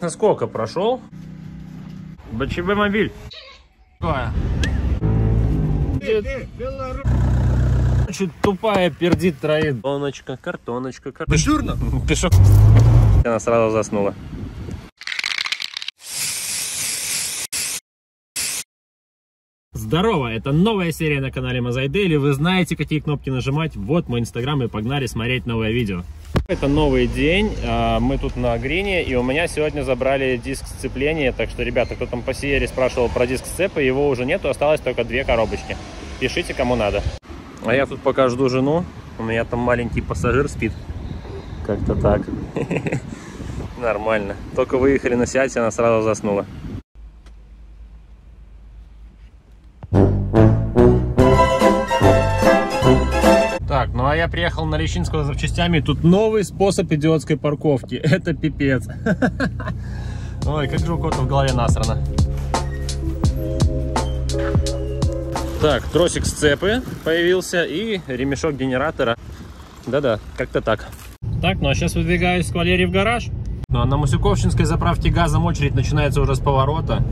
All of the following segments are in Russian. Насколько прошел? БЧБ-мобиль. Чуть тупая пердит троит. Картоночка, картоночка, картоночка. Пишу. Она сразу заснула. Здорово, это новая серия на канале Мазай Дейли. Вы знаете, какие кнопки нажимать. Вот мой инстаграм, и погнали смотреть новое видео. Это новый день, мы тут на Грине, и у меня сегодня забрали диск сцепления, так что, ребята, кто там по Сиере спрашивал про диск сцепа, его уже нету, осталось только 2 коробочки. Пишите, кому надо. А я тут пока жду жену, у меня там маленький пассажир спит. Как-то так. Нормально. Только выехали на Сеате, она сразу заснула. Так, ну а я приехал на Лещинского за запчастями. Тут новый способ идиотской парковки. Это пипец. Ой, как же у кого-то в голове насрано. Так, тросик с цепы появился и ремешок генератора. Да-да, как-то так. Так, ну а сейчас выдвигаюсь с кавалерии в гараж. Ну а на Мусюковщинской заправке газом очередь начинается уже с поворота.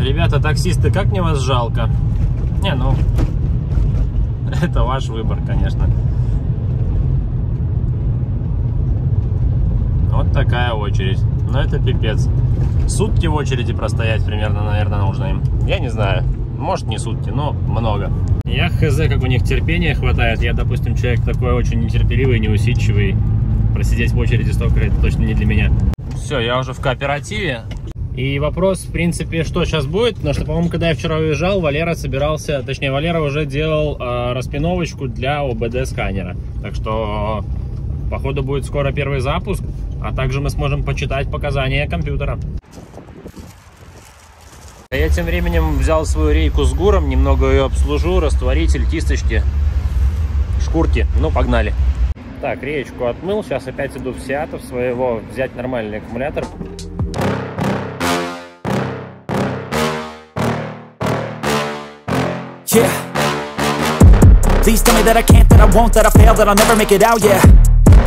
Ребята, таксисты, как мне вас жалко? Не, ну... Это ваш выбор, конечно. Вот такая очередь. Но это пипец. Сутки в очереди простоять примерно, наверное, нужно им. Я не знаю. Может, не сутки, но много. Я хз, как у них терпения хватает. Я, допустим, человек такой очень нетерпеливый, неусидчивый. Просидеть в очереди столько лет точно не для меня. Все, я уже в кооперативе. И вопрос, в принципе, что сейчас будет, потому что, по-моему, когда я вчера уезжал, Валера собирался, точнее, Валера уже делал распиновочку для ОБД-сканера. Так что, походу, будет скоро первый запуск, а также мы сможем почитать показания компьютера. Я тем временем взял свою рейку с ГУРом, немного ее обслужу, растворитель, кисточки, шкурки, ну, погнали. Так, реечку отмыл, сейчас опять иду в Сеатов своего взять нормальный аккумулятор. Yeah. Please tell me that I can't, that I won't, that I fail, that I'll never make it out, yeah.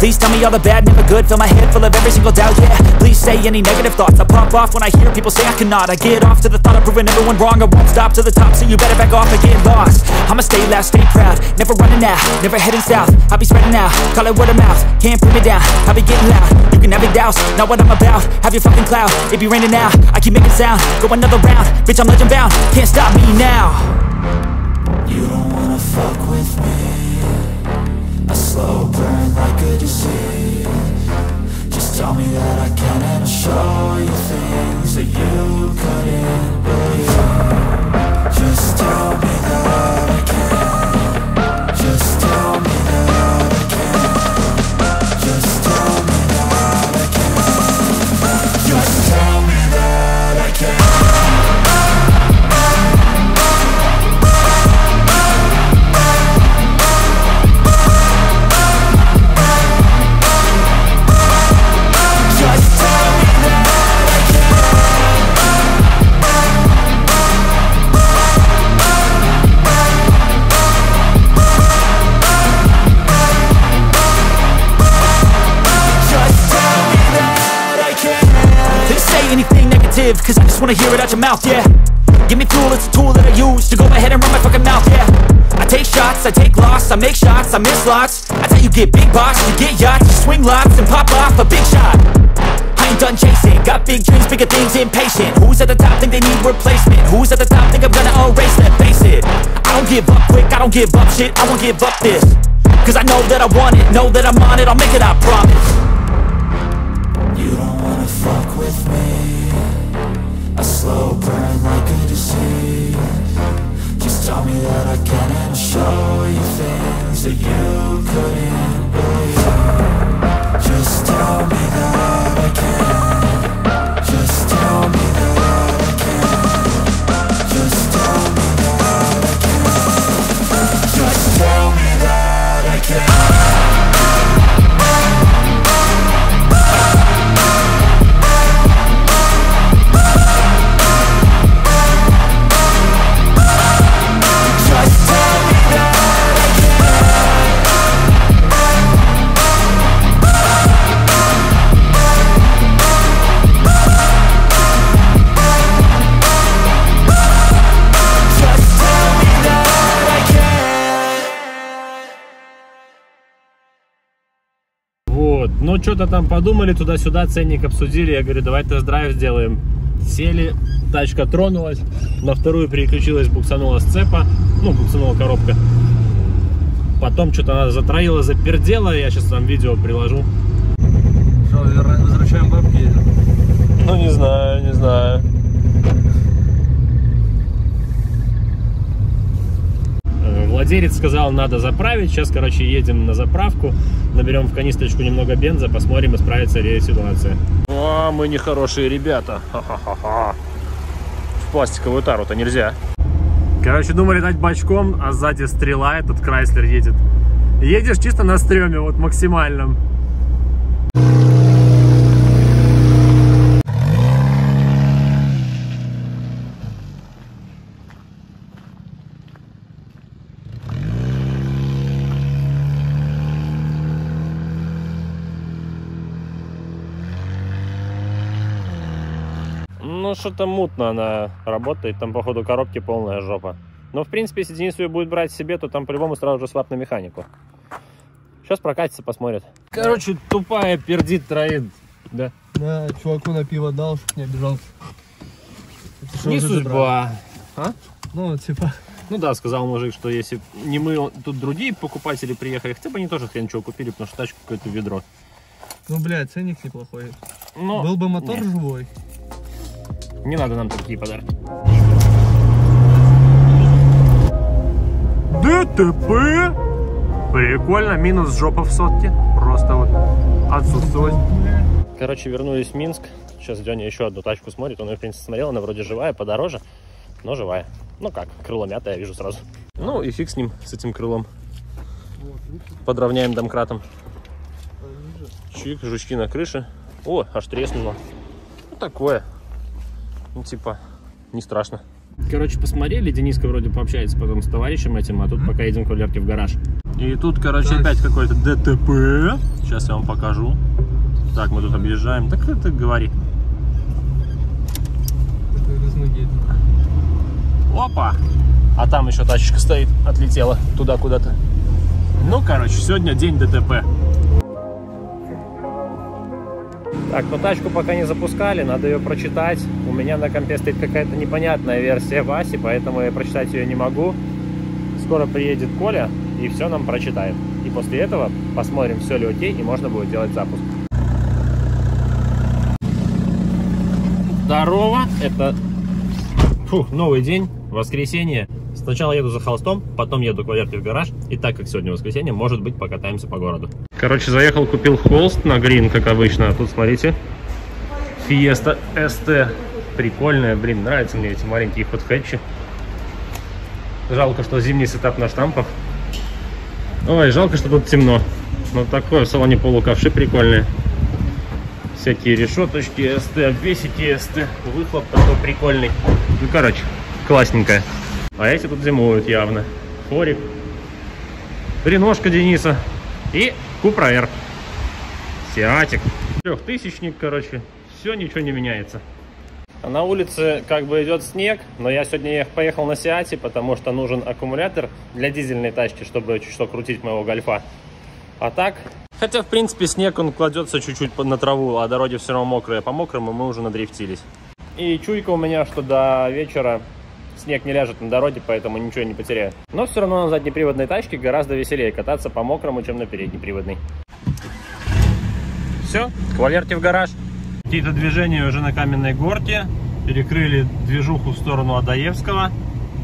Please tell me all the bad, never good, fill my head full of every single doubt, yeah. Please say any negative thoughts, I pop off when I hear people say I cannot. I get off to the thought of proving everyone wrong, I won't stop to the top, so you better back off and get lost. I'ma stay loud, stay proud, never running out, never heading south. I'll be spreading out, call it word of mouth, can't put me down, I'll be getting loud. You can have a douse, not what I'm about, have your fucking clout. It be raining now, I keep making sound, go another round, bitch I'm legend bound, can't stop me now. You don't wanna fuck with me. A slow burn like a disease. Just tell me that I can and I'll show you things that you couldn't believe. Just tell me that I can. Just tell me that I can. Just tell me that I can. Just tell me that I can. Cause I just wanna hear it out your mouth, yeah. Give me fuel, it's a tool that I use to go ahead and run my fucking mouth, yeah. I take shots, I take loss, I make shots, I miss lots. I tell you get big box, you get yachts, you swing lots and pop off a big shot. I ain't done chasing, got big dreams, bigger things, impatient. Who's at the top think they need replacement? Who's at the top think I'm gonna erase that, face it. I don't give up quick, I don't give up shit, I won't give up this. Cause I know that I want it, know that I'm on it, I'll make it, I promise. You don't wanna fuck with me. A slow burn like a disease. Just tell me that I can and I'll show you things that you couldn't believe. Just tell me that I can. Just tell me that I can. Just tell me that I can. Just tell me that I can. Ну, что-то там подумали, туда-сюда, ценник обсудили. Я говорю, давай тест-драйв сделаем. Сели, тачка тронулась. На вторую переключилась, буксанула с цепа. Ну, буксанула коробка. Потом что-то она затроила, запердела. Я сейчас там видео приложу. Что, возвращаем бабки? Ну, не знаю, не знаю. Владелец сказал, надо заправить. Сейчас, короче, едем на заправку. Наберем в канистрочку немного бенза. Посмотрим, исправится ли ситуация. А, мы нехорошие ребята. Ха-ха-ха-ха. В пластиковую тару-то нельзя. Короче, думали дать бачком, а сзади стрела. Этот Крайслер едет. Едешь чисто на стреме, вот максимальном. Что-то мутно она работает, там походу коробки полная жопа. Но в принципе, если Денис ее будет брать себе, то там по-любому сразу же слаб на механику. Сейчас прокатится, посмотрит. Короче, тупая пердит троит. Да. Да, чуваку на пиво дал, чтобы не обижался. Не судьба. А? Ну, типа. Ну да, сказал мужик, что если не мы, тут другие покупатели приехали, хотя бы они тоже хрен чего купили, потому что тачку какое-то ведро. Ну, бля, ценник неплохой. Но... Был бы мотор нет. Живой. Не надо нам такие подарки. ДТП! Прикольно, минус жопа в сотке. Просто вот отсутствовать. Короче, вернулись в Минск. Сейчас Деня еще одну тачку смотрит. Он ее, в принципе, смотрел. Она вроде живая, подороже, но живая. Ну как, крыло мятое, я вижу сразу. Ну и фиг с ним, с этим крылом. Подровняем домкратом. Чик, жучки на крыше. О, аж треснуло. Ну такое. Ну, типа, не страшно. Короче, посмотрели, Дениска вроде пообщается потом с товарищем этим, а тут пока едем к Валерке в гараж. И тут, короче, так. Опять какой-то ДТП. Сейчас я вам покажу. Так, мы тут объезжаем. Так ты говори. Опа! А там еще тачечка стоит, отлетела туда куда-то. Ну, короче, сегодня день ДТП. Так, но тачку пока не запускали, надо ее прочитать. У меня на компе стоит какая-то непонятная версия Васи, поэтому я прочитать ее не могу. Скоро приедет Коля и все нам прочитает. И после этого посмотрим, все ли окей, и можно будет делать запуск. Здорово, это фух, новый день, воскресенье. Сначала еду за холстом, потом еду к Валерке в гараж. И так как сегодня воскресенье, может быть, покатаемся по городу. Короче, заехал, купил холст на грин, как обычно. А тут, смотрите, Фиеста СТ. Прикольная, блин, нравятся мне эти маленькие фудхэтчи. Жалко, что зимний сетап на штампах. Ой, жалко, что тут темно. Но такое в салоне полуковши прикольные. Всякие решеточки СТ, обвесики СТ. Выхлоп такой прикольный. Ну, короче, классненькая. А эти тут зимуют явно. Форик. Реношка Дениса. И Купра-Аэр. СЕАТик. Трехтысячник, короче. Все, ничего не меняется. А на улице как бы идет снег, но я сегодня поехал на СЕАТе, потому что нужен аккумулятор для дизельной тачки, чтобы чуть что крутить моего Гольфа. А так... Хотя, в принципе, снег, он кладется чуть-чуть на траву, а дороги все равно мокрые. По мокрому мы уже надрифтились. И чуйка у меня, что до вечера... Снег не ляжет на дороге, поэтому ничего не потеряю. Но все равно на заднеприводной тачке гораздо веселее кататься по мокрому, чем на переднеприводной. Все, к Валерке в гараж. Какие-то движения уже на каменной горке. Перекрыли движуху в сторону Адаевского.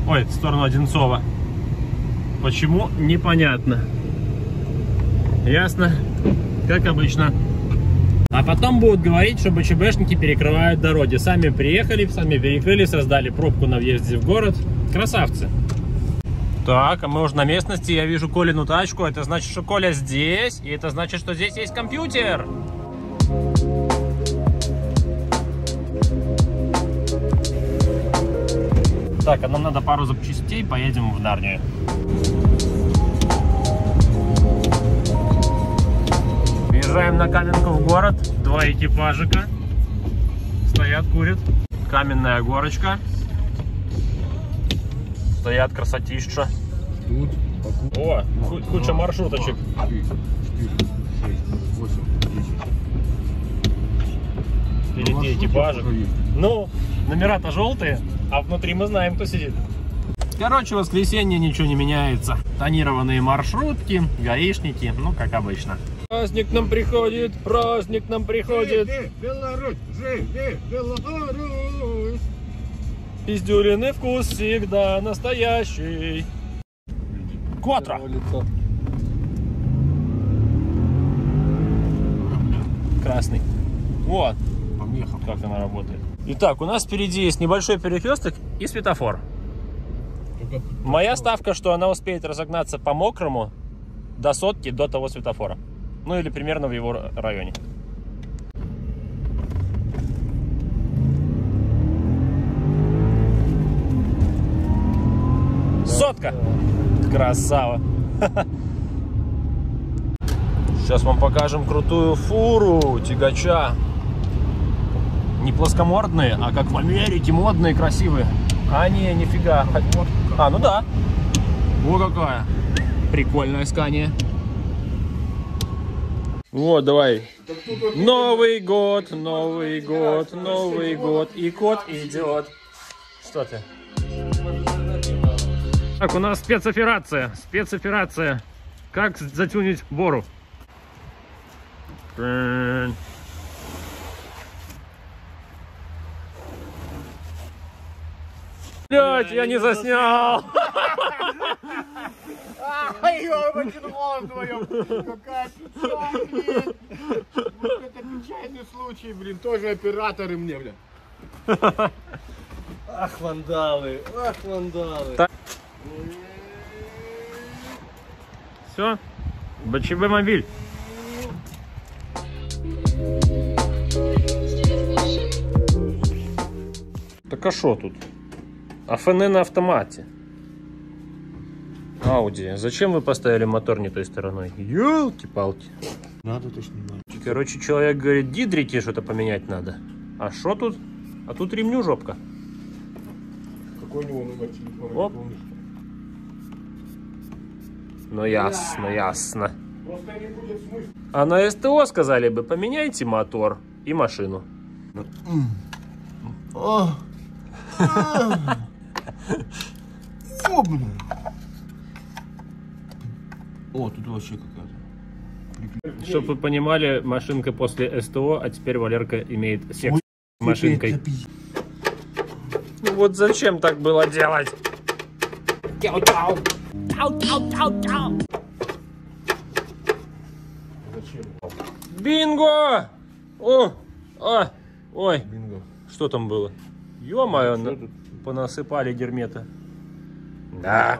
Ой, в сторону Одинцова. Почему? Непонятно. Ясно. Как обычно. А потом будут говорить, что БЧБшники перекрывают дороги. Сами приехали, сами перекрыли, создали пробку на въезде в город. Красавцы. Так, а мы уже на местности. Я вижу Колину тачку. Это значит, что Коля здесь. И это значит, что здесь есть компьютер. Так, а нам надо пару запчастей. Поедем в Нарнию. Въезжаем на Каменку в город. Два экипажика стоят, курят. Каменная горочка. Стоят красотища. Ждут. О, куча маршруточек. 4, 6, 8, 10. впереди экипажа. Ну, номера-то желтые, а внутри мы знаем, кто сидит. Короче, в воскресенье ничего не меняется. Тонированные маршрутки, гаишники, ну, как обычно. Праздник нам приходит. Живи, Беларусь! Пиздюлиный вкус всегда настоящий. Кватро! Красный. Вот. Помехал. Как она работает. Итак, у нас впереди есть небольшой перекресток и светофор. Моя ставка, что она успеет разогнаться по мокрому до сотки, до того светофора. Ну или примерно в его районе. Сотка! Красава! Сейчас вам покажем крутую фуру тягача. Не плоскомордные, а как в Америке модные, красивые. А не, нифига. А, ну да. Вот какая. Прикольное скание. Вот, давай. Новый год, Новый год, Новый год. И кот идет. Что ты? Так, у нас спецоперация. Спецоперация. Как затюнить бору? Блять, я не заснял! Ай, я потянула вдвоем! Какая печаль, блин! Вот это печальный случай, блин, тоже операторы мне, блин. Ах, вандалы, ах, вандалы. Все, БЧБ-мобиль. Так а шо тут? А фоны на автомате. Ауди, зачем вы поставили мотор не той стороной? Ёлки-палки. Надо точно. Короче, человек говорит, дидрики что-то поменять надо. А что тут? А тут ремню жопка. Какой у него номер телефона? Оп. Ну ясно, ясно. Просто не будет смысла. А на СТО сказали бы, поменяйте мотор и машину. О, блин. О, тут вообще какая-то. Чтобы вы понимали, машинка после СТО, а теперь Валерка имеет секс с машинкой. Ну вот зачем так было делать? Бинго! О, а, ой, бинго. Что там было? Ё-моё, понасыпали гермета. Да.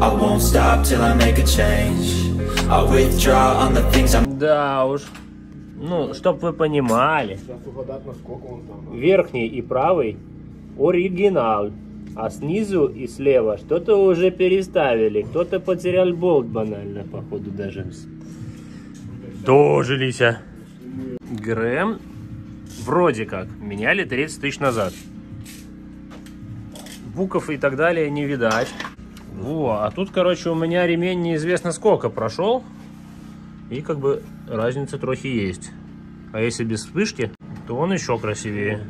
I won't stop till I make a change. I withdraw on the things I'm... Да уж. Ну, чтоб вы понимали. Верхний и правый оригинал. А снизу и слева что-то уже переставили. Кто-то потерял болт банально, походу, даже. Дожились. ГРМ вроде как меняли 30 тысяч назад. Буков и так далее не видать. Во, а тут, короче, у меня ремень неизвестно сколько прошел. И как бы разница трохи есть. А если без вспышки, то он еще красивее.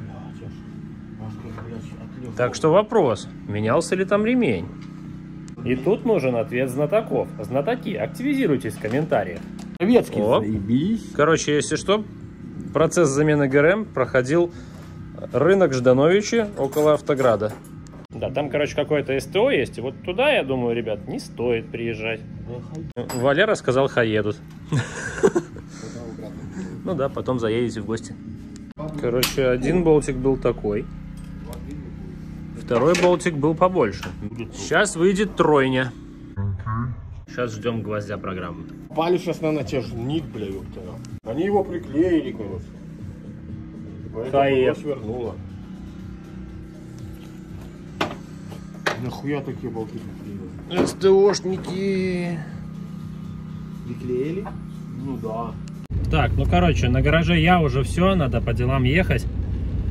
Так что вопрос, менялся ли там ремень? И тут нужен ответ знатоков. Знатоки, активизируйтесь в комментариях. Советский. Короче, если что, процесс замены ГРМ проходил рынок Ждановичи около Автограда. Да, там, короче, какое-то СТО есть, и вот туда, я думаю, ребят, не стоит приезжать. Валера сказал, хай едут. Ну да, потом заедете в гости. Короче, один болтик был такой. Второй болтик был побольше. Сейчас выйдет тройня. Сейчас ждем гвоздя программы. Пали сейчас, наверное, те же ник, бля, ёпта. Они его приклеили, короче. Поэтому свернуло. Нахуя такие болты приклеили? СТОшники. Приклеили? Ну да. Так, ну короче, на гараже я уже все, надо по делам ехать.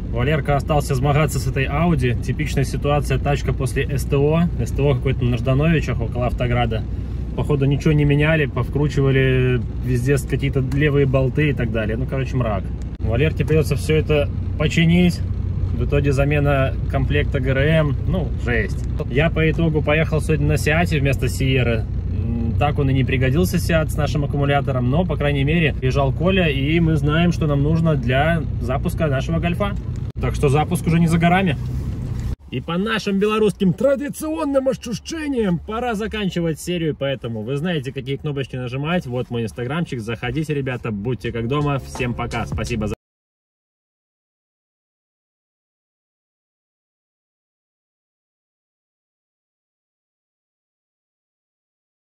Валерка остался измагаться с этой Ауди. Типичная ситуация, тачка после СТО. СТО какой-то на Ждановичах, около Автограда. Походу ничего не меняли, повкручивали везде какие-то левые болты и так далее. Ну, короче, мрак. Валерке придется все это починить. В итоге замена комплекта ГРМ. Ну, жесть. Я по итогу поехал сегодня на Сеате вместо Сиеры. Так он и не пригодился, Сеат, с нашим аккумулятором, но, по крайней мере, приезжал Коля, и мы знаем, что нам нужно для запуска нашего Гольфа. Так что запуск уже не за горами. И по нашим белорусским традиционным ощущениям пора заканчивать серию, поэтому вы знаете, какие кнопочки нажимать. Вот мой инстаграмчик, заходите, ребята, будьте как дома. Всем пока, спасибо за...